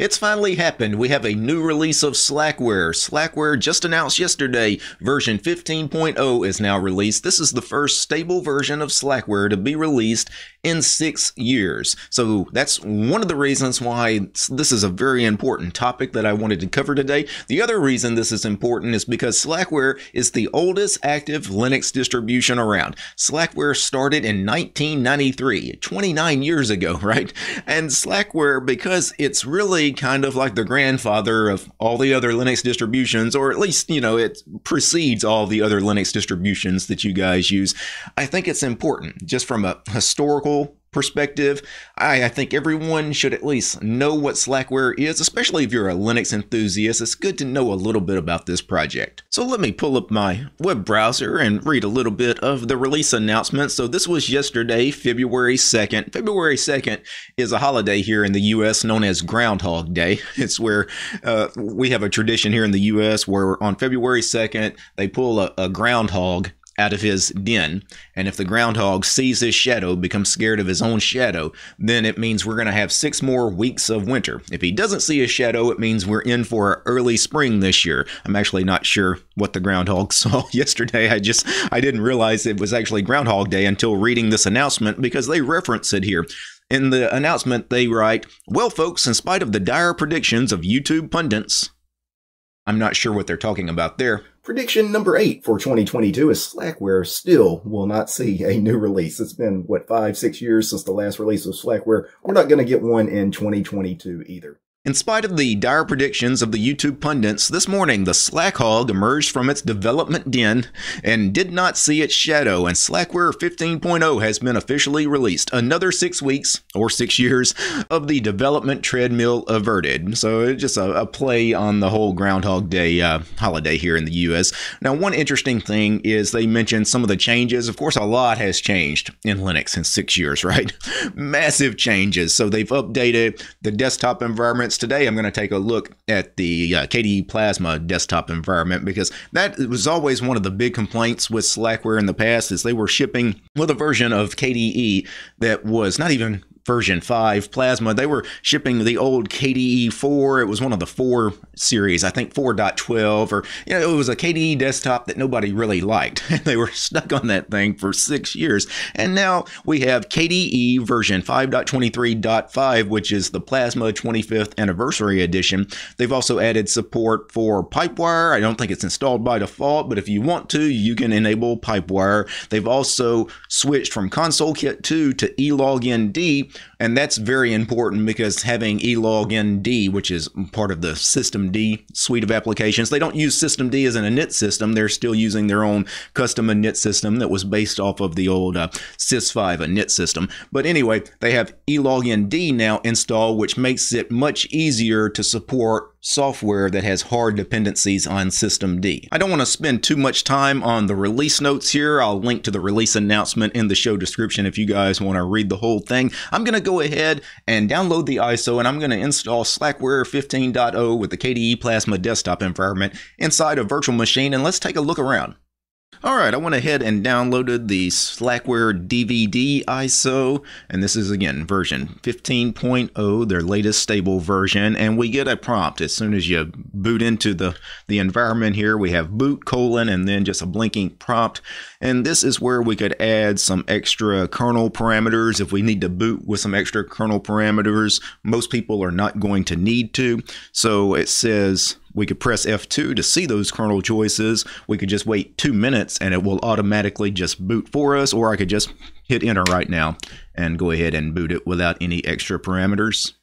It's finally happened. We have a new release of Slackware. Slackware just announced yesterday. Version 15.0 is now released. This is the first stable version of Slackware to be released in 6 years. So that's one of the reasons why this is a very important topic that I wanted to cover today. The other reason this is important is because Slackware is the oldest active Linux distribution around. Slackware started in 1993, 29 years ago, right? And Slackware, because it's really kind of like the grandfather of all the other Linux distributions, or at least, you know, it precedes all the other Linux distributions that you guys use. I think it's important just from a historical perspective. I think everyone should at least know what Slackware is, especially if you're a Linux enthusiast. It's good to know a little bit about this project. So let me pull up my web browser and read a little bit of the release announcement. So this was yesterday, February 2nd. February 2nd is a holiday here in the US known as Groundhog Day. It's where we have a tradition here in the US where on February 2nd, they pull a groundhog out of his den, and if the groundhog sees his shadow, becomes scared of his own shadow, then it means we're going to have 6 more weeks of winter. If he doesn't see his shadow, it means we're in for an early spring this year. I'm actually not sure what the groundhog saw yesterday. I didn't realize it was actually Groundhog Day until reading this announcement, because they reference it here. In the announcement, they write, "Well, folks, in spite of the dire predictions of YouTube pundits," I'm not sure what they're talking about there. Prediction number 8 for 2022 is Slackware still will not see a new release. It's been, what, 5-6 years since the last release of Slackware. We're not going to get one in 2022 either. In spite of the dire predictions of the YouTube pundits, this morning the Slackhog emerged from its development den and did not see its shadow, and Slackware 15.0 has been officially released. Another 6 weeks, or 6 years, of the development treadmill averted. So it's just a play on the whole Groundhog Day holiday here in the US. Now, one interesting thing is they mentioned some of the changes. Of course, a lot has changed in Linux in 6 years, right? Massive changes. So they've updated the desktop environment. Today, I'm going to take a look at the KDE Plasma desktop environment, because that was always one of the big complaints with Slackware in the past, is they were shipping with a version of KDE that was not even version 5 Plasma. They were shipping the old KDE 4. It was one of the 4 series, I think 4.12, or, you know, it was a KDE desktop that nobody really liked. They were stuck on that thing for 6 years. And now we have KDE version 5.23.5, which is the Plasma 25th Anniversary Edition. They've also added support for Pipewire. I don't think it's installed by default, but if you want to, you can enable Pipewire. They've also switched from ConsoleKit 2 to eLogND. And that's very important, because having eLogND, which is part of the systemd suite of applications, they don't use systemd as an init system. They're still using their own custom init system that was based off of the old sys5 init system. But anyway, they have eLogND now installed, which makes it much easier to support software that has hard dependencies on systemd. I don't want to spend too much time on the release notes here. I'll link to the release announcement in the show description if you guys want to read the whole thing. I'm going to go ahead and download the ISO, and I'm going to install Slackware 15.0 with the KDE Plasma desktop environment inside a virtual machine, and let's take a look around. All right, I went ahead and downloaded the Slackware DVD ISO, and this is, again, version 15.0, their latest stable version, and we get a prompt. As soon as you boot into the environment here, we have boot : and then just a blinking prompt, and this is where we could add some extra kernel parameters if we need to boot with some extra kernel parameters. Most people are not going to need to, so it says we could press F2 to see those kernel choices. We could just wait 2 minutes and it will automatically just boot for us, or I could just hit enter right now and go ahead and boot it without any extra parameters.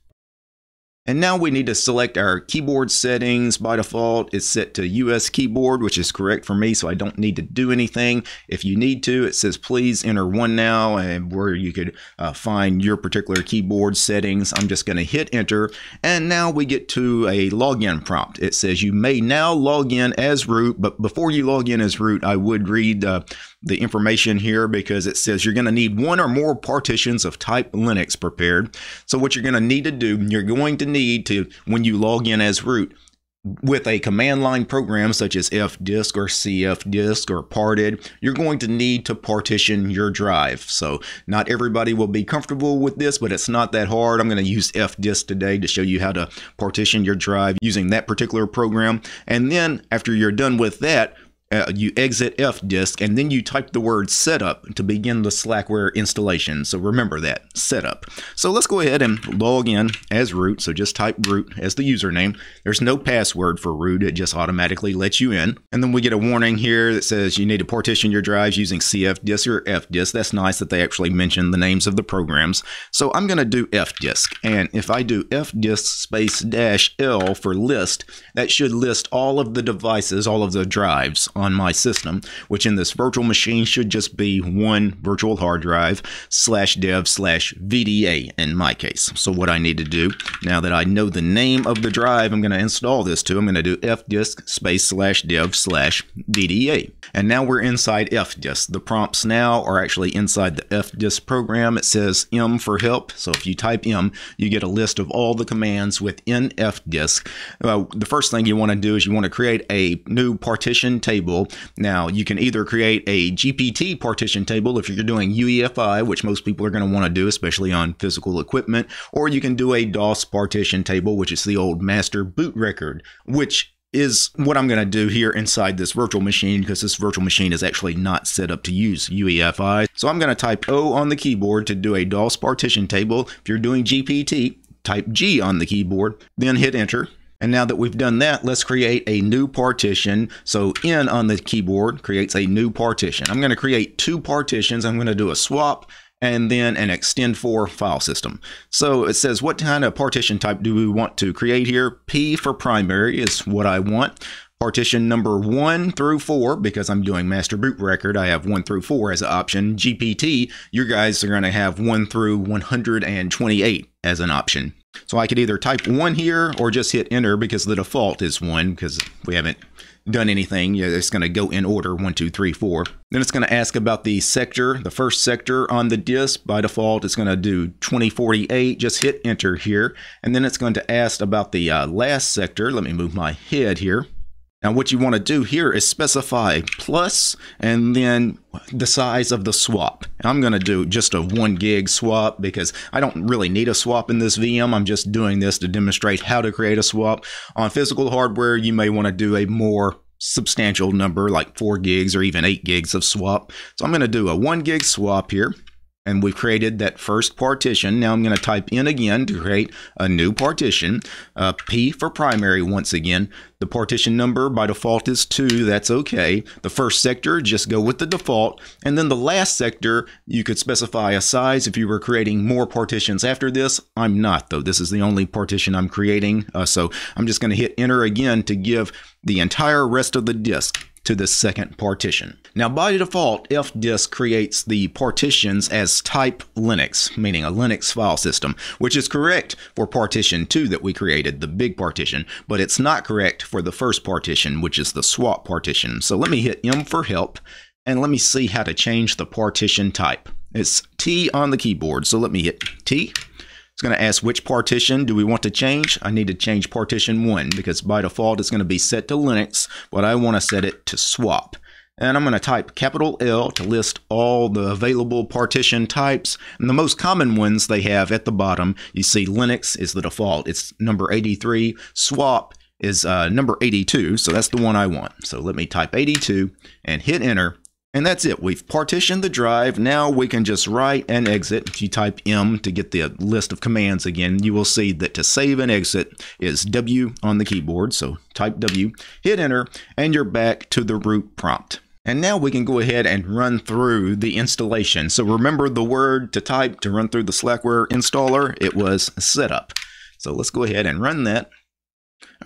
And now we need to select our keyboard settings. By default, it's set to US keyboard, which is correct for me, so I don't need to do anything. If you need to, it says please enter 1 now, and where you could find your particular keyboard settings. I'm just going to hit enter, and now we get to a login prompt. It says you may now log in as root, but before you log in as root, I would read the information here, because it says you're going to need 1 or more partitions of type Linux prepared. So what you're going to need to do, when you log in as root, With a command line program such as fdisk or cfdisk or parted, you're going to need to partition your drive. So not everybody will be comfortable with this, but it's not that hard. I'm going to use fdisk today to show you how to partition your drive using that particular program. And then after you're done with that, you exit fdisk, and then you type the word setup to begin the Slackware installation. So remember that, setup. So let's go ahead and log in as root. So just type root as the username. There's no password for root. It just automatically lets you in. And then we get a warning here that says you need to partition your drives using cfdisk or fdisk. That's nice that they actually mention the names of the programs. So I'm going to do fdisk. And if I do fdisk space -L for list, that should list all of the devices, all of the drives on my system, which in this virtual machine should just be one virtual hard drive /dev/VDA in my case. So what I need to do, now that I know the name of the drive I'm going to install this to, I'm going to do fdisk space /dev/VDA. And now we're inside fdisk. The prompts now are actually inside the fdisk program. It says M for help. So if you type M, you get a list of all the commands within fdisk. The first thing you want to do is you want to create a new partition table. Now, you can either create a GPT partition table if you're doing UEFI, which most people are going to want to do, especially on physical equipment, or you can do a DOS partition table, which is the old master boot record, which is what I'm going to do here inside this virtual machine, because this virtual machine is actually not set up to use UEFI. So I'm going to type O on the keyboard to do a DOS partition table. If you're doing GPT, type G on the keyboard, then hit enter. And now that we've done that, let's create a new partition. So N on the keyboard creates a new partition. I'm going to create two partitions. I'm going to do a swap and then an extend for file system. So it says, what kind of partition type do we want to create here? P for primary is what I want. Partition number 1 through 4, because I'm doing master boot record, I have 1 through 4 as an option. GPT, you guys are going to have 1 through 128 as an option. So I could either type 1 here or just hit enter, because the default is 1, because we haven't done anything. Yeah, it's going to go in order 1, 2, 3, 4. Then it's going to ask about the sector, the first sector on the disk. By default, it's going to do 2048. Just hit enter here. And then it's going to ask about the last sector. Let me move my head here. Now what you want to do here is specify plus and then the size of the swap. I'm going to do just a 1 gig swap because I don't really need a swap in this VM. I'm just doing this to demonstrate how to create a swap. On physical hardware, you may want to do a more substantial number, like 4 gigs or even 8 gigs of swap. So I'm going to do a 1 gig swap here. And we've created that first partition. Now I'm going to type in again to create a new partition. P for primary once again. The partition number by default is 2. That's okay. The first sector, just go with the default. And then the last sector, you could specify a size if you were creating more partitions after this. I'm not, though. This is the only partition I'm creating. So I'm just going to hit enter again to give the entire rest of the disk to the second partition. Now by default, fdisk creates the partitions as type Linux, meaning a Linux file system, which is correct for partition 2 that we created, the big partition, but it's not correct for the first partition, which is the swap partition. So let me hit M for help, and let me see how to change the partition type. It's T on the keyboard, so let me hit T. It's going to ask which partition do we want to change. I need to change partition 1 because by default it's going to be set to Linux, but I want to set it to swap. And I'm going to type capital L to list all the available partition types. And the most common ones they have at the bottom, you see Linux is the default. It's number 83. Swap is number 82, so that's the one I want. So let me type 82 and hit enter. And that's it. We've partitioned the drive. Now we can just write and exit. If you type M to get the list of commands again, you will see that to save and exit is W on the keyboard. So type W, hit enter, and you're back to the root prompt. And now we can go ahead and run through the installation. So remember the word to type to run through the Slackware installer. It was setup. So let's go ahead and run that.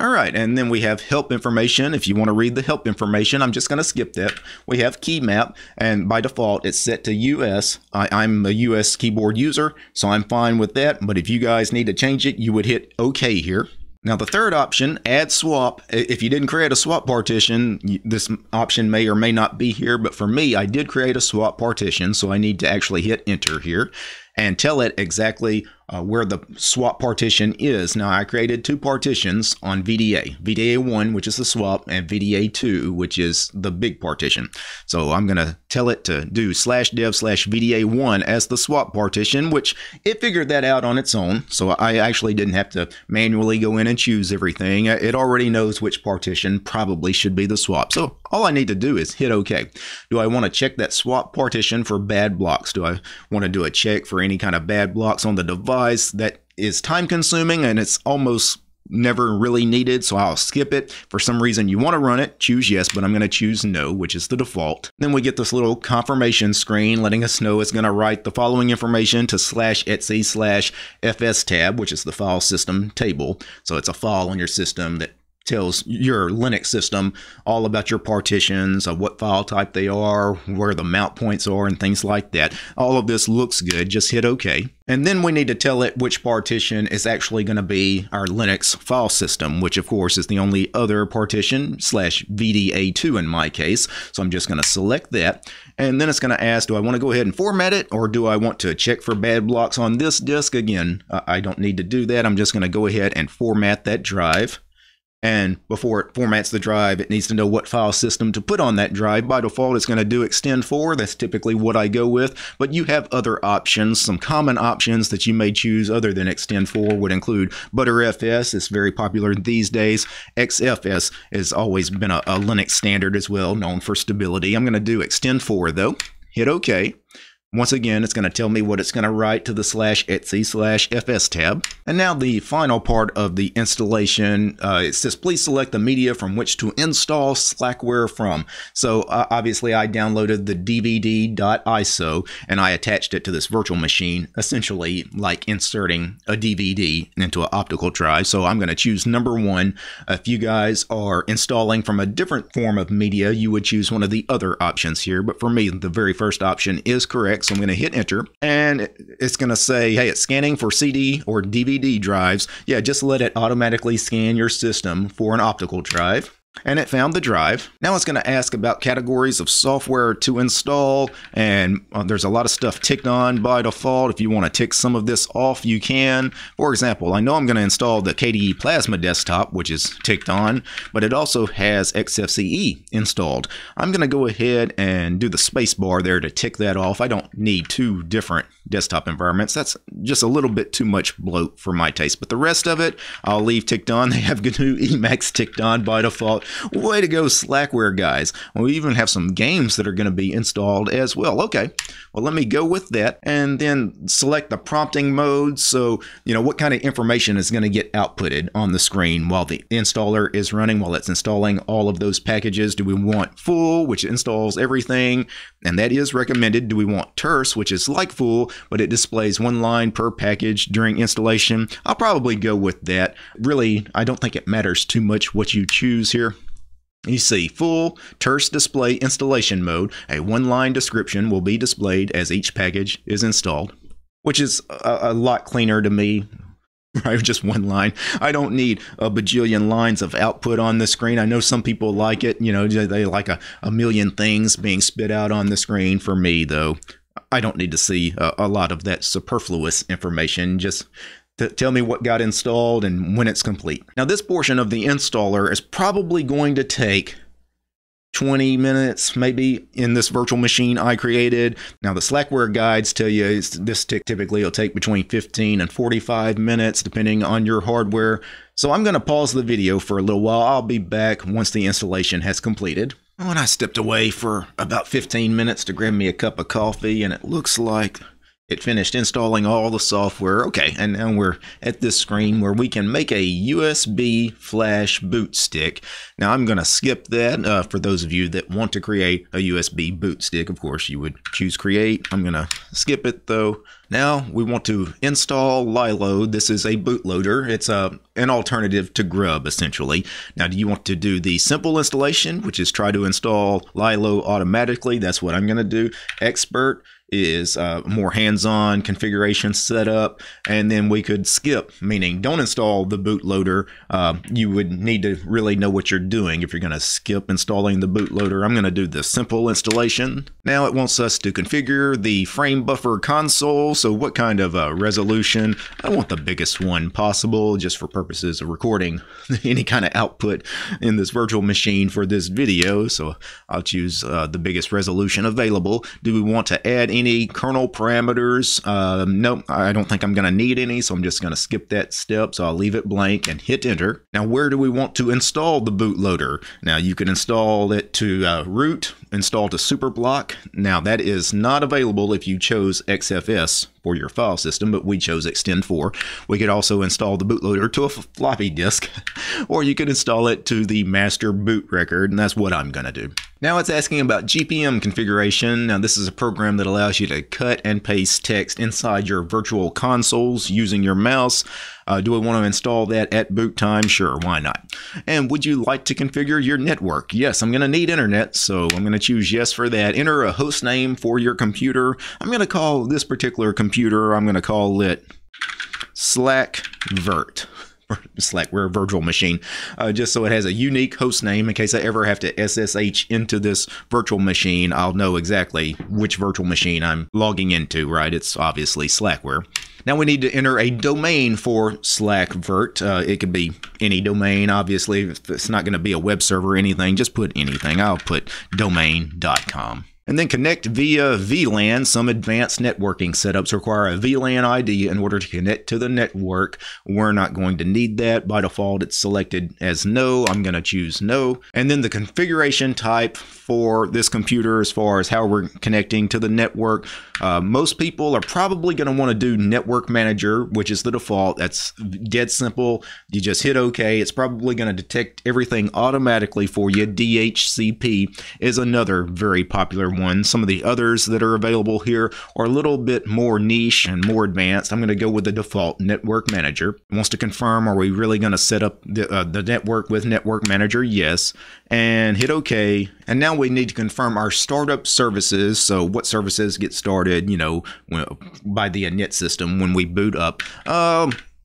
All right, and then we have help information. If you want to read the help information, I'm just going to skip that. We have key map, and by default, it's set to US. I'm a US keyboard user, so I'm fine with that. But if you guys need to change it, you would hit OK here. Now, the third option, add swap. If you didn't create a swap partition, this option may or may not be here. But for me, I did create a swap partition, so I need to actually hit enter here and tell it exactly where the swap partition is. Now, I created two partitions on VDA, VDA1, which is the swap, and VDA2, which is the big partition. So I'm going to tell it to do /dev/VDA1 as the swap partition, which it figured that out on its own. So I actually didn't have to manually go in and choose everything. It already knows which partition probably should be the swap. So all I need to do is hit OK. Do I want to check that swap partition for bad blocks? Do I want to do a check for any kind of bad blocks on the device? That is time consuming and it's almost never really needed, so I'll skip it. For some reason you want to run it, choose yes, but I'm going to choose no, which is the default. Then we get this little confirmation screen letting us know it's going to write the following information to /etc/fstab, which is the file system table. So it's a file on your system that tells your Linux system all about your partitions, of what file type they are, where the mount points are, and things like that. All of this looks good. Just hit OK. And then we need to tell it which partition is actually going to be our Linux file system, which of course is the only other partition, /VDA2 in my case. So I'm just going to select that. And then it's going to ask, do I want to go ahead and format it, or do I want to check for bad blocks on this disk? Again, I don't need to do that. I'm just going to go ahead and format that drive. And before it formats the drive, it needs to know what file system to put on that drive. By default, it's going to do extend4. That's typically what I go with. But you have other options. Some common options that you may choose other than extend4 would include ButterFS. It's very popular these days. XFS has always been a Linux standard as well, known for stability. I'm going to do extend4 though. Hit OK. Once again, it's going to tell me what it's going to write to the /etc/fstab. And now the final part of the installation, it says, please select the media from which to install Slackware from. So obviously I downloaded the dvd.iso and I attached it to this virtual machine, essentially like inserting a DVD into an optical drive. So I'm going to choose number one. If you guys are installing from a different form of media, you would choose one of the other options here. But for me, the very first option is correct. So I'm going to hit enter and it's going to say, hey, it's scanning for CD or DVD drives. Yeah, just let it automatically scan your system for an optical drive. And it found the drive. Now it's going to ask about categories of software to install, and there's a lot of stuff ticked on by default. If you want to tick some of this off, you can. For example, I know I'm going to install the KDE Plasma Desktop, which is ticked on, but it also has XFCE installed. I'm going to go ahead and do the space bar there to tick that off. I don't need two different desktop environments. That's just a little bit too much bloat for my taste, but the rest of it I'll leave ticked on. They have GNU Emacs ticked on by default. Way to go, Slackware guys. We even have some games that are going to be installed as well. Okay, well, let me go with that and then select the prompting mode. So, you know, what kind of information is going to get outputted on the screen while the installer is running, while it's installing all of those packages. Do we want full, which installs everything? And that is recommended. Do we want terse, which is like full, but it displays one line per package during installation? I'll probably go with that. Really, I don't think it matters too much what you choose here. You see, full, terse display installation mode, a one-line description will be displayed as each package is installed, which is a lot cleaner to me. Right, just one line. I don't need a bajillion lines of output on the screen. I know some people like it, you know, they like a million things being spit out on the screen. For me, though, I don't need to see a lot of that superfluous information. Just to tell me what got installed and when it's complete. Now, this portion of the installer is probably going to take 20 minutes, maybe, in this virtual machine I created. Now, the Slackware guides tell you this typically will take between 15 and 45 minutes, depending on your hardware. So I'm going to pause the video for a little while. I'll be back once the installation has completed. When I stepped away for about 15 minutes to grab me a cup of coffee, and it looks like it finished installing all the software. Okay, and now we're at this screen where we can make a USB flash boot stick. Now I'm going to skip that. For those of you that want to create a USB boot stick, of course, you would choose create. I'm going to skip it though. Now we want to install Lilo. This is a bootloader. It's an alternative to Grub, essentially. Now, do you want to do the simple installation, which is try to install Lilo automatically? That's what I'm going to do. Expert is more hands-on configuration setup, and then we could skip, meaning don't install the bootloader. You would need to really know what you're doing if you're going to skip installing the bootloader. I'm going to do the simple installation. Now it wants us to configure the frame buffer console. So what kind of resolution? I want the biggest one possible just for purposes of recording any kind of output in this virtual machine for this video. So I'll choose the biggest resolution available. Do we want to add any kernel parameters? Nope, I don't think I'm going to need any, so I'm just going to skip that step. So I'll leave it blank and hit enter. Now, where do we want to install the bootloader? Now, you can install it to root, install to Superblock. Now, that is not available if you chose XFS for your file system, but we chose Extend4. We could also install the bootloader to a floppy disk, or you could install it to the master boot record, and that's what I'm going to do. Now it's asking about GPM configuration. Now this is a program that allows you to cut and paste text inside your virtual consoles using your mouse. Do I want to install that at boot time? Sure, why not? And would you like to configure your network? Yes, I'm going to need internet, so I'm going to choose yes for that. Enter a host name for your computer. I'm going to call this particular computer, I'm going to call it SlackVert. Slack, we're a virtual machine, just so it has a unique host name in case I ever have to SSH into this virtual machine. I'll know exactly which virtual machine I'm logging into, right? It's obviously Slackware. Now we need to enter a domain for SlackVert. It could be any domain, obviously. If it's not going to be a web server or anything, just put anything. I'll put domain.com. And then connect via VLAN. Some advanced networking setups require a VLAN ID in order to connect to the network. We're not going to need that. By default, it's selected as no. I'm going to choose no. And then the configuration type for this computer as far as how we're connecting to the network. Most people are probably going to want to do Network Manager, which is the default. That's dead simple. You just hit OK. It's probably going to detect everything automatically for you. DHCP is another very popular one. Some of the others that are available here are a little bit more niche and more advanced. I'm going to go with the default Network Manager. It wants to confirm, are we really going to set up the network with Network Manager? Yes. And hit OK. And now we need to confirm our startup services. So what services get started, you know, by the init system when we boot up.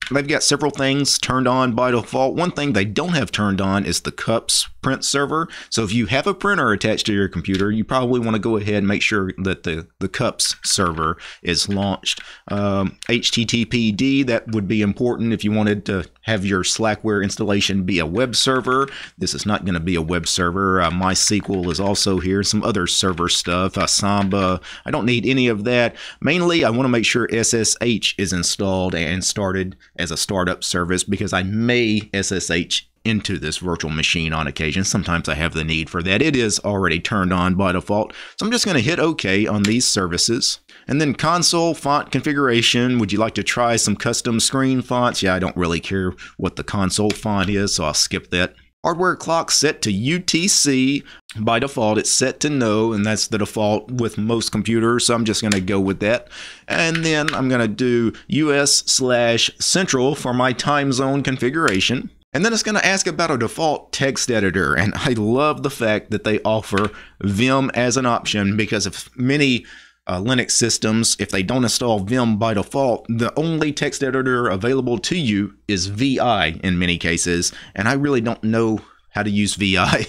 They've got several things turned on by default. One thing they don't have turned on is the CUPS print server. So if you have a printer attached to your computer, you probably want to go ahead and make sure that the CUPS server is launched. HTTPD, that would be important if you wanted to have your Slackware installation be a web server. This is not going to be a web server. MySQL is also here. Some other server stuff. Samba. I don't need any of that. Mainly, I want to make sure SSH is installed and started as a startup service, because I may SSH into this virtual machine on occasion. Sometimes I have the need for that. It is already turned on by default. So I'm just going to hit OK on these services. And then console font configuration. Would you like to try some custom screen fonts? Yeah, I don't really care what the console font is, so I'll skip that. Hardware clock set to UTC. By default, it's set to no, and that's the default with most computers, so I'm just going to go with that. And then I'm going to do US/Central for my time zone configuration. And then it's going to ask about a default text editor, and I love the fact that they offer Vim as an option, because if many Linux systems, if they don't install Vim by default, the only text editor available to you is VI in many cases, and I really don't know how to use VI,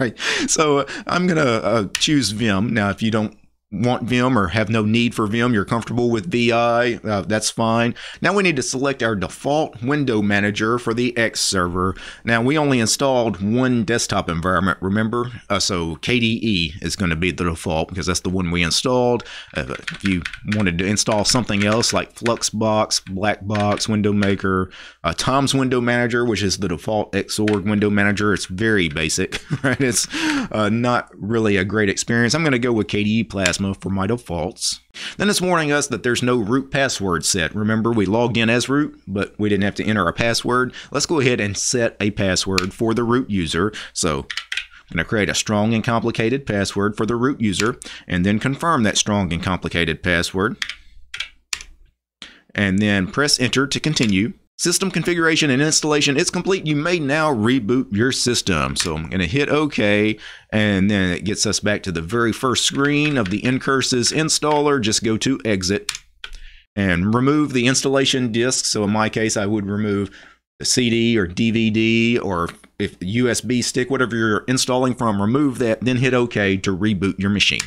right? So I'm going to choose Vim. Now, if you don't want Vim or have no need for Vim, you're comfortable with VI, that's fine. Now we need to select our default window manager for the X server. Now we only installed one desktop environment, remember? So KDE is going to be the default because that's the one we installed. If you wanted to install something else like Fluxbox, Blackbox, Window Maker, Tom's Window Manager, which is the default Xorg window manager, it's very basic, right? It's not really a great experience. I'm going to go with KDE Plasma for my defaults. Then it's warning us that there's no root password set. Remember, we logged in as root, but we didn't have to enter a password. Let's go ahead and set a password for the root user. So I'm going to create a strong and complicated password for the root user, and then confirm that strong and complicated password. And then press enter to continue. System configuration and installation is complete. You may now reboot your system. So I'm going to hit OK, and then it gets us back to the very first screen of the Incursus installer. Just go to exit and remove the installation disk. So in my case, I would remove the CD or DVD or if USB stick, whatever you're installing from, remove that, then hit OK to reboot your machine.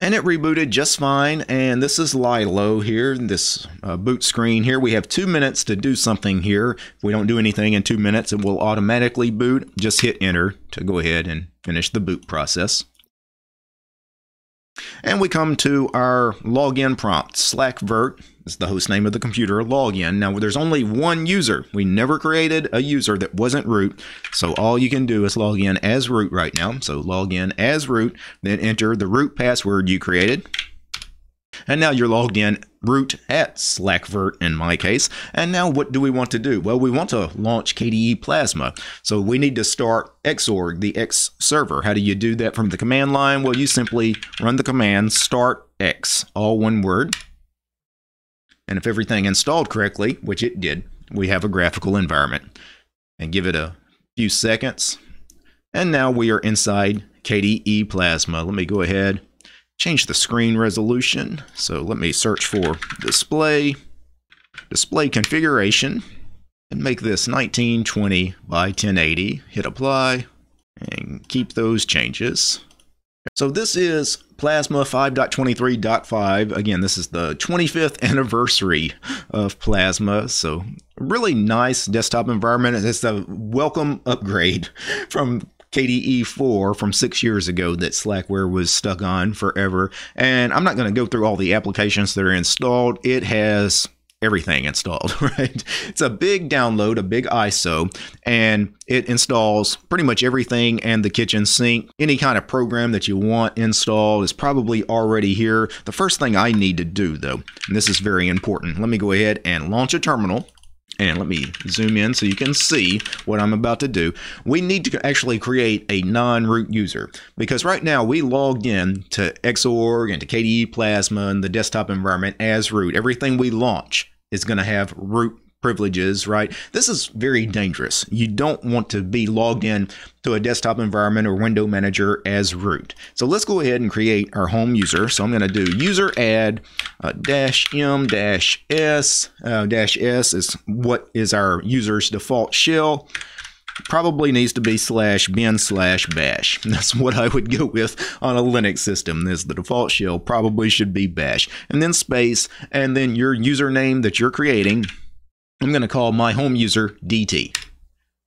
And it rebooted just fine. And this is Lilo here, this boot screen here. We have 2 minutes to do something here. If we don't do anything in 2 minutes, it will automatically boot. Just hit enter to go ahead and finish the boot process. And we come to our login prompt. Slackvert is the host name of the computer, login. Now, there's only one user. We never created a user that wasn't root. So all you can do is log in as root right now. So log in as root, then enter the root password you created. And now you're logged in root at Slackvert in my case. And now what do we want to do? Well, we want to launch KDE Plasma. So we need to start Xorg, the X server. How do you do that from the command line? Well, you simply run the command start X, all one word. And if everything installed correctly, which it did, we have a graphical environment. And give it a few seconds. And now we are inside KDE Plasma. Let me go ahead. Change the screen resolution. So let me search for display configuration, and make this 1920 by 1080. Hit apply and keep those changes. So this is Plasma 5.23.5. Again, this is the 25th anniversary of Plasma. So really nice desktop environment. It's a welcome upgrade from KDE 4 from 6 years ago that Slackware was stuck on forever. And I'm not going to go through all the applications that are installed. It has everything installed, right? It's a big download, a big ISO, and it installs pretty much everything and the kitchen sink. Any kind of program that you want installed is probably already here. The first thing I need to do, though, and this is very important, let me go ahead and launch a terminal. And let me zoom in so you can see what I'm about to do. We need to actually create a non-root user because right now we logged in to Xorg and to KDE Plasma and the desktop environment as root. Everything we launch is going to have root privileges, right? This is very dangerous. You don't want to be logged in to a desktop environment or window manager as root. So let's go ahead and create our home user. So I'm going to do user add -m-s. -s is what is our user's default shell. Probably needs to be /bin/bash. That's what I would go with on a Linux system. This is the default shell, probably should be bash. And then space, and then your username that you're creating. I'm going to call my home user DT,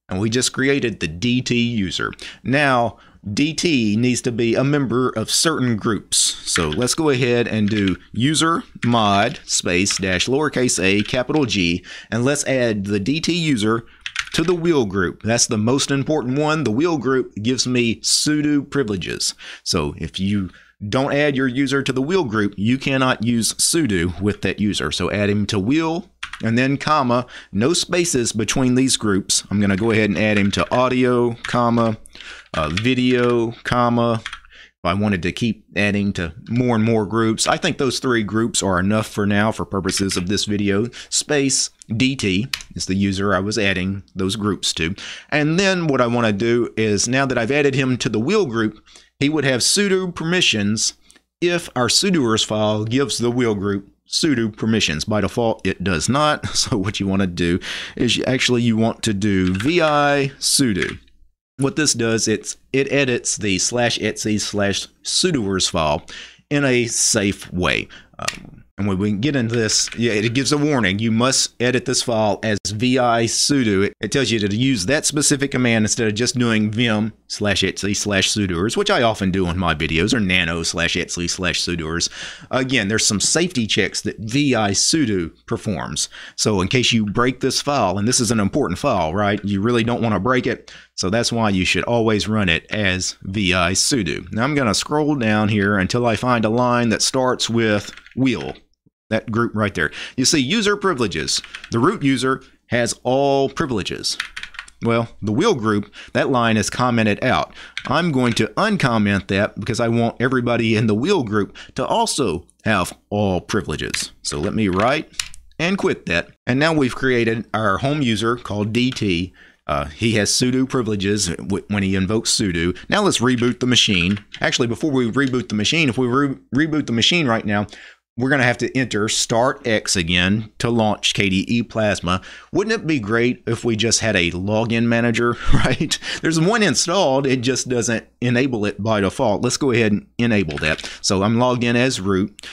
and we just created the DT user. Now DT needs to be a member of certain groups. So let's go ahead and do user mod space dash lowercase a capital G, and let's add the DT user to the wheel group. That's the most important one. The wheel group gives me sudo privileges. So if you don't add your user to the wheel group, you cannot use sudo with that user. So add him to wheel, and then comma, no spaces between these groups. I'm going to go ahead and add him to audio, comma, video, comma. If I wanted to keep adding to more and more groups, I think those three groups are enough for now for purposes of this video. Space DT is the user I was adding those groups to. And then what I want to do is, now that I've added him to the wheel group, he would have sudo permissions if our sudoers file gives the wheel group sudo permissions. By default, it does not. So what you want to do is you want to do vi sudo. What this does, it edits the /etc/sudoers file in a safe way. And when we get into this, it gives a warning. You must edit this file as vi sudo. It tells you to use that specific command instead of just doing vim /etc/sudoers, which I often do on my videos, or nano /etc/sudoers. Again, there's some safety checks that vi sudo performs. So in case you break this file, and this is an important file, right? You really don't want to break it. So that's why you should always run it as vi sudo. Now I'm going to scroll down here until I find a line that starts with wheel. That group right there. You see user privileges. The root user has all privileges. Well, the wheel group, that line is commented out. I'm going to uncomment that because I want everybody in the wheel group to also have all privileges. So let me write and quit that. And now we've created our home user called DT. He has sudo privileges when he invokes sudo. Now let's reboot the machine. Actually, before we reboot the machine, if we reboot the machine right now, we're going to have to enter start X again to launch KDE Plasma. Wouldn't it be great if we just had a login manager, right? There's one installed, it just doesn't enable it by default. Let's go ahead and enable that. So I'm logged in as root.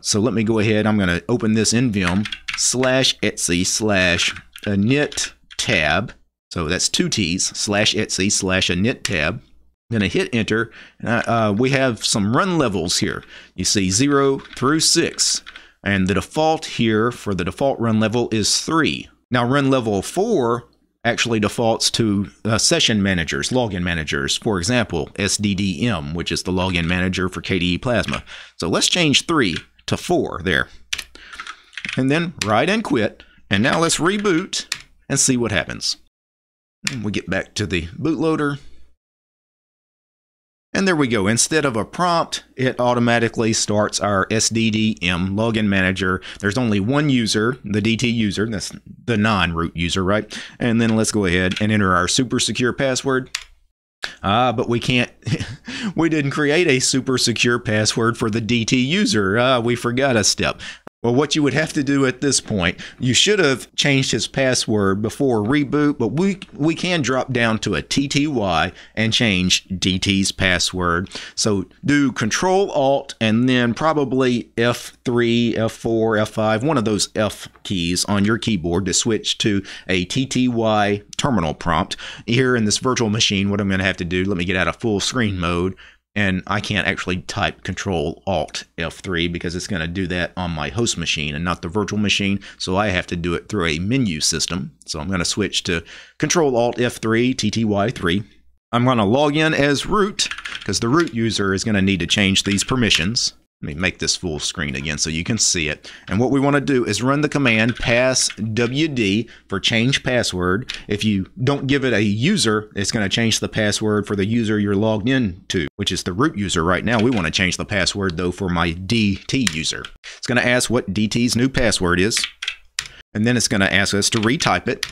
So let me go ahead, I'm going to open this nvim /etc/init tab. So that's two T's, /etc/init tab. I'm going to hit enter. We have some run levels here. You see 0 through 6. And the default here for the default run level is 3. Now run level 4 actually defaults to session managers, login managers. For example, SDDM, which is the login manager for KDE Plasma. So let's change 3 to 4 there. And then right and quit. And now let's reboot and see what happens. We get back to the bootloader. And there we go. Instead of a prompt, it automatically starts our SDDM login manager. There's only one user, the DT user, that's the non-root user, right? And then let's go ahead and enter our super secure password. But we can't, we didn't create a super secure password for the DT user. We forgot a step. Well, what you would have to do at this point, you should have changed his password before reboot, but we can drop down to a TTY and change DT's password. So do Control-Alt and then probably F3, F4, F5, one of those F keys on your keyboard to switch to a TTY terminal prompt. Here in this virtual machine, what I'm going to have to do, let me get out of full screen mode. And I can't actually type Control-Alt-F3 because it's going to do that on my host machine and not the virtual machine. So I have to do it through a menu system. So I'm going to switch to Control-Alt-F3, TTY3. I'm going to log in as root because the root user is going to need to change these permissions. Let me make this full screen again so you can see it. And what we want to do is run the command passwd for change password. If you don't give it a user, it's going to change the password for the user you're logged in to, which is the root user right now. We want to change the password, though, for my DT user. It's going to ask what DT's new password is, and then it's going to ask us to retype it.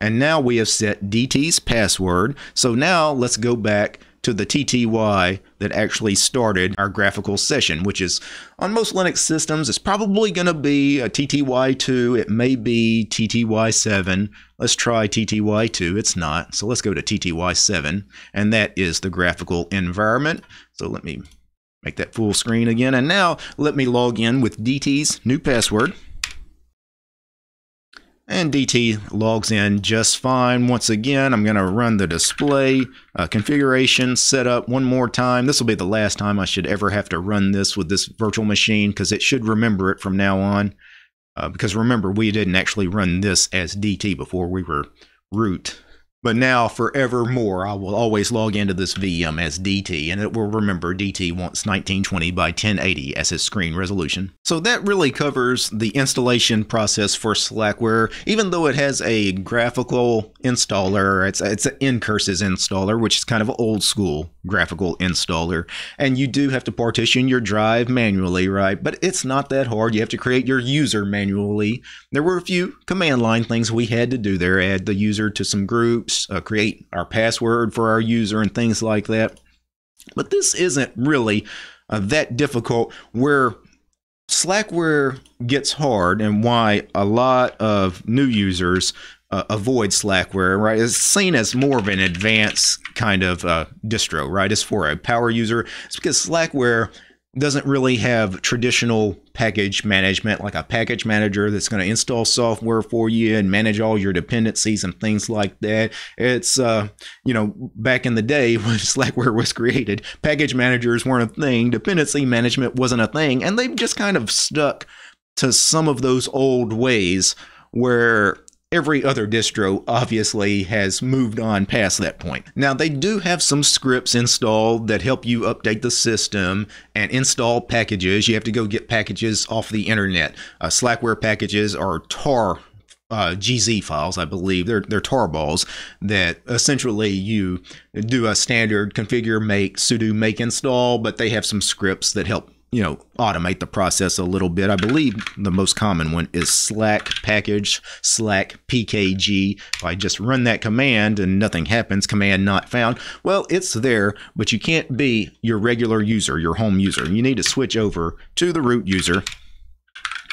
And now we have set DT's password. So now let's go back to the TTY that actually started our graphical session, which is on most Linux systems, it's probably going to be a TTY2. It may be TTY7. Let's try TTY2. It's not. So let's go to TTY7. And that is the graphical environment. So let me make that full screen again. And now let me log in with DT's new password. And DT logs in just fine. Once again, I'm going to run the display configuration setup one more time. This will be the last time I should ever have to run this with this virtual machine because it should remember it from now on. Because remember, we didn't actually run this as DT before we were root. But now forevermore, I will always log into this VM as DT, and it will remember DT wants 1920 by 1080 as his screen resolution. So that really covers the installation process for Slackware. Even though it has a graphical installer, it's an Ncurses installer, which is kind of an old school graphical installer. And you do have to partition your drive manually, right? But it's not that hard. You have to create your user manually. There were a few command line things we had to do there, add the user to some groups, create our password for our user and things like that. But this isn't really that difficult. Where Slackware gets hard and why a lot of new users avoid Slackware, right? It's seen as more of an advanced kind of distro, right? It's for a power user. It's because Slackware doesn't really have traditional package management, like a package manager that's going to install software for you and manage all your dependencies and things like that. It's, you know, back in the day when Slackware was created, package managers weren't a thing, dependency management wasn't a thing, and they've just kind of stuck to some of those old ways where every other distro obviously has moved on past that point. Now they do have some scripts installed that help you update the system and install packages. You have to go get packages off the internet. Slackware packages are tar GZ files, I believe. They're tarballs that essentially you do a standard configure, make, sudo, make, install, but they have some scripts that help automate the process a little bit. I believe the most common one is slack package slack pkg. If I just run that command and nothing happens, command not found, well, it's there, but you can't be your regular user, your home user. You need to switch over to the root user.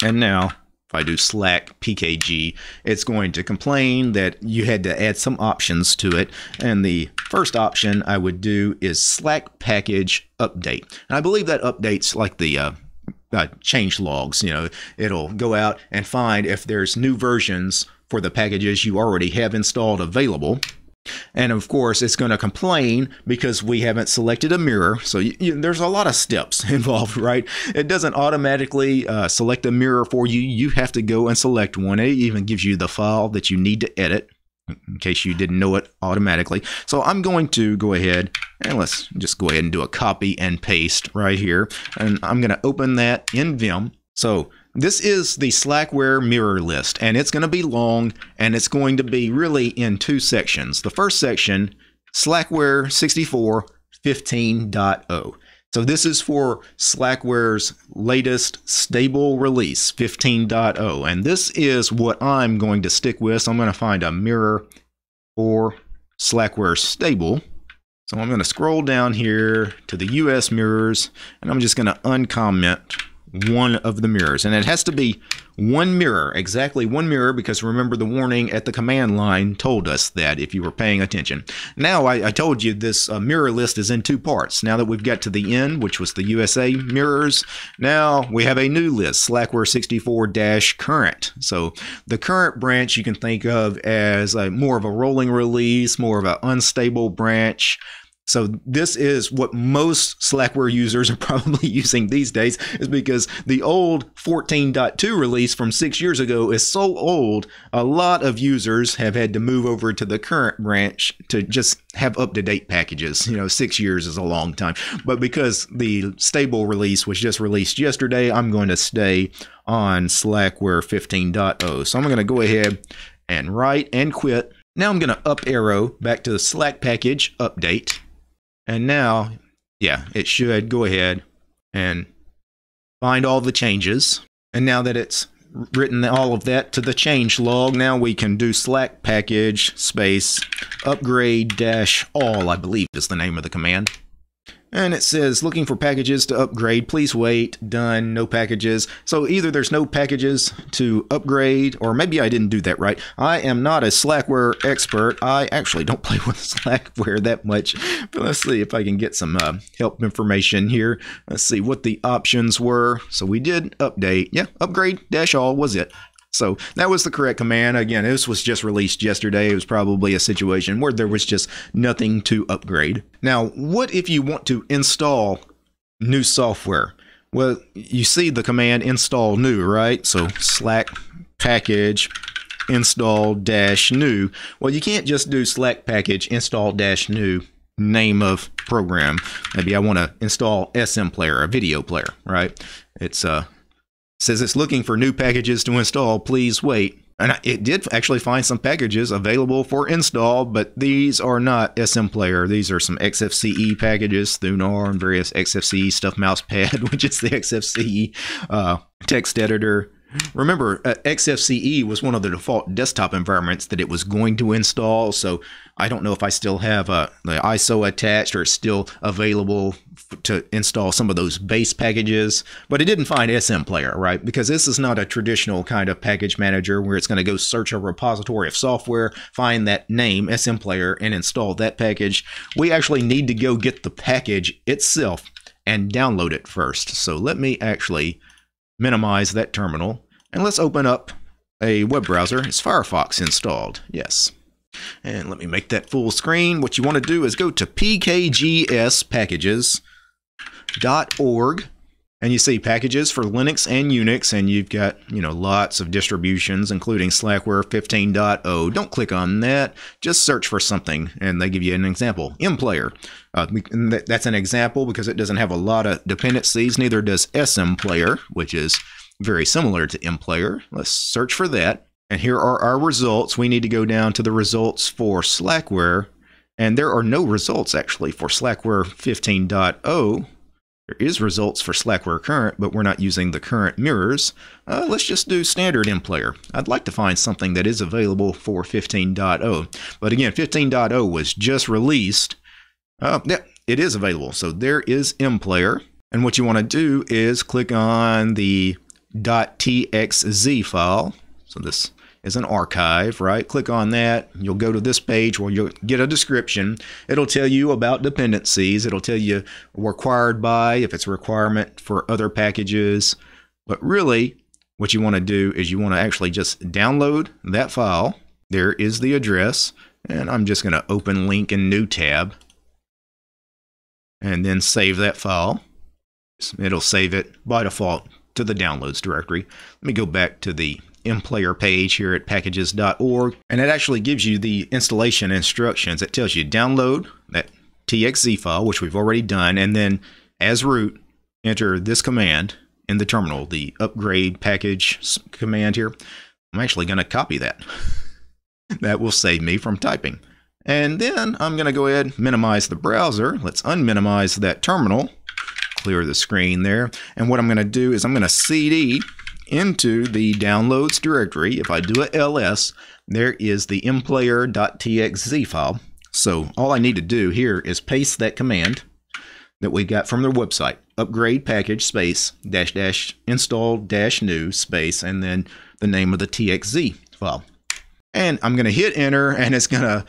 And now if I do slack pkg, it's going to complain that you had to add some options to it. And the first option I would do is slack package update. And I believe that updates like the change logs. It'll go out and find if there's new versions for the packages you already have installed available. And of course, it's going to complain because we haven't selected a mirror. So there's a lot of steps involved, right? It doesn't automatically select a mirror for you. You have to go and select one. It even gives you the file that you need to edit, in case you didn't know it automatically. So I'm going to go ahead and let's just go ahead and do a copy and paste right here. And I'm going to open that in Vim. So this is the Slackware mirror list, and it's going to be long, and it's going to be really in two sections. The first section, Slackware 64.15.0. So this is for Slackware's latest stable release, 15.0, and this is what I'm going to stick with. So I'm going to find a mirror for Slackware stable. So I'm going to scroll down here to the US mirrors, and I'm just going to uncomment one of the mirrors, and it has to be one mirror, exactly one mirror, because remember the warning at the command line told us that, if you were paying attention. Now I told you this mirror list is in two parts. Now that we've got to the end, which was the USA mirrors, now we have a new list, Slackware 64-current. So the current branch you can think of as more of a rolling release, more of an unstable branch. So this is what most Slackware users are probably using these days, is because the old 14.2 release from 6 years ago is so old, a lot of users have had to move over to the current branch to just have up-to-date packages. 6 years is a long time. But because the stable release was just released yesterday, I'm going to stay on Slackware 15.0. So I'm going to go ahead and write and quit. Now I'm going to up arrow back to the Slack package update. And now, yeah, it should go ahead and find all the changes. And now that it's written all of that to the change log, now we can do slack package space upgrade dash all, I believe is the name of the command. And it says, looking for packages to upgrade, please wait, done, no packages. So either there's no packages to upgrade, or maybe I didn't do that right. I am not a Slackware expert. I actually don't play with Slackware that much. But let's see if I can get some help information here. Let's see what the options were. So we did update. Yeah, upgrade dash all was it. So that was the correct command. Again, this was just released yesterday. It was probably a situation where there was just nothing to upgrade. Now, what if you want to install new software? Well, you see the command install new, right? So slack package install dash new. Well, you can't just do slack package install dash new name of program. Maybe I want to install SM Player, a video player, right? It's says it's looking for new packages to install, please wait. And it did actually find some packages available for install, but these are not SM Player. These are some XFCE packages, Thunar and various XFCE stuff, Mousepad, which is the XFCE text editor. Remember, XFCE was one of the default desktop environments that it was going to install, so I don't know if I still have the ISO attached or it's still available to install some of those base packages, but it didn't find SM Player, right? Because this is not a traditional kind of package manager where it's going to go search a repository of software, find that name, SM Player, and install that package. We actually need to go get the package itself and download it first. So let me actually minimize that terminal, and let's open up a web browser. Is Firefox installed? Yes. And let me make that full screen. What you want to do is go to pkgspackages.org, and you see packages for Linux and Unix, and you've got, lots of distributions, including Slackware 15.0. Don't click on that. Just search for something, and they give you an example. MPlayer. That's an example because it doesn't have a lot of dependencies. Neither does SM Player, which is very similar to MPlayer. Let's search for that. And here are our results. We need to go down to the results for Slackware. And there are no results, actually, for Slackware 15.0. There is results for Slackware Current, but we're not using the current mirrors. Let's just do standard mPlayer. I'd like to find something that is available for 15.0. But again, 15.0 was just released. Yeah, it is available. So there is mPlayer. And what you want to do is click on the .txz file. So this is an archive, right? Click on that. You'll go to this page where you'll get a description. It'll tell you about dependencies. It'll tell you required by, if it's a requirement for other packages. But really, what you want to do is you want to actually just download that file. There is the address. And I'm just going to open link in new tab. And then save that file. It'll save it by default to the downloads directory. Let me go back to the mPlayer page here at packages.org, and it actually gives you the installation instructions. It tells you download that .txz file, which we've already done, and then as root, enter this command in the terminal, the upgrade package command here. I'm actually going to copy that. That will save me from typing. And then I'm going to go ahead and minimize the browser. Let's unminimize that terminal, clear the screen there. And what I'm going to do is I'm going to cd into the downloads directory. If I do a ls, there is the mplayer.txz file. So all I need to do here is paste that command that we got from their website, upgrade package space dash dash install dash new space, and then the name of the txz file. And I'm going to hit enter, and it's going to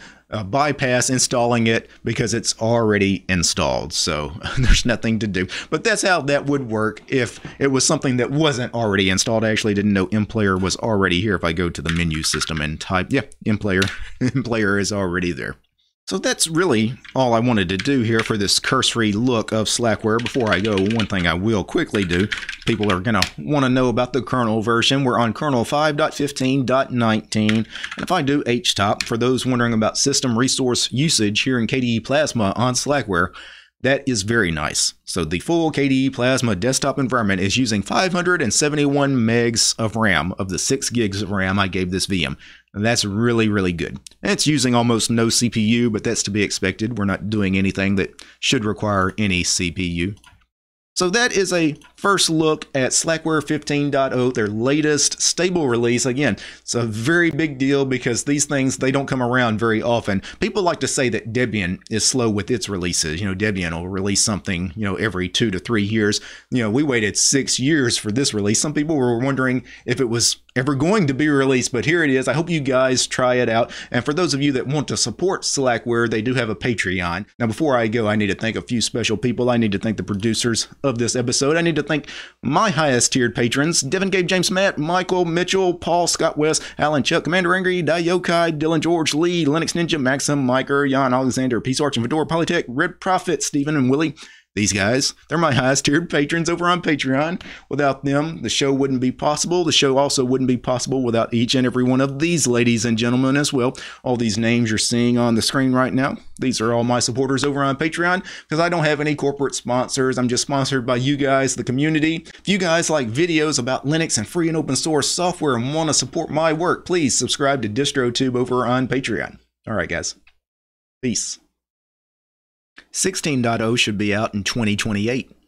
bypass installing it because it's already installed. So there's nothing to do. But that's how that would work if it was something that wasn't already installed. I actually didn't know mPlayer was already here. If I go to the menu system and type, yeah, mPlayer, mPlayer is already there. So that's really all I wanted to do here for this cursory look of Slackware. Before I go, one thing I will quickly do. People are going to want to know about the kernel version. We're on kernel 5.15.19. And if I do htop, for those wondering about system resource usage here in KDE Plasma on Slackware, that is very nice. So the full KDE Plasma desktop environment is using 571 megs of RAM of the 6 gigs of RAM I gave this VM. And that's really, really good. And it's using almost no CPU, but that's to be expected. We're not doing anything that should require any CPU. So that is a first look at Slackware 15.0, their latest stable release. Again, it's a very big deal because these things, they don't come around very often. People like to say that Debian is slow with its releases. You know, Debian will release something, you know, every 2 to 3 years. You know, we waited 6 years for this release. Some people were wondering if it was ever going to be released, but here it is. I hope you guys try it out. And for those of you that want to support Slackware, they do have a Patreon. Now, before I go, I need to thank a few special people. I need to thank the producers of this episode. I need to thank my highest tiered patrons: Devin, Gabe, James, Matt, Michael, Mitchell, Paul, Scott West, Alan, Chuck, Commander Angry, Dayokai, Dylan, George, Lee, Linux Ninja, Maxim, Miker, Jan, Alexander, Peace Arch, and Fedora Polytech, Red Prophet, Stephen, and Willie. These guys, they're my highest tiered patrons over on Patreon. Without them, the show wouldn't be possible. The show also wouldn't be possible without each and every one of these ladies and gentlemen as well. All these names you're seeing on the screen right now, these are all my supporters over on Patreon, because I don't have any corporate sponsors. I'm just sponsored by you guys, the community. If you guys like videos about Linux and free and open source software and want to support my work, please subscribe to DistroTube over on Patreon. All right, guys. Peace. 16.0 should be out in 2028.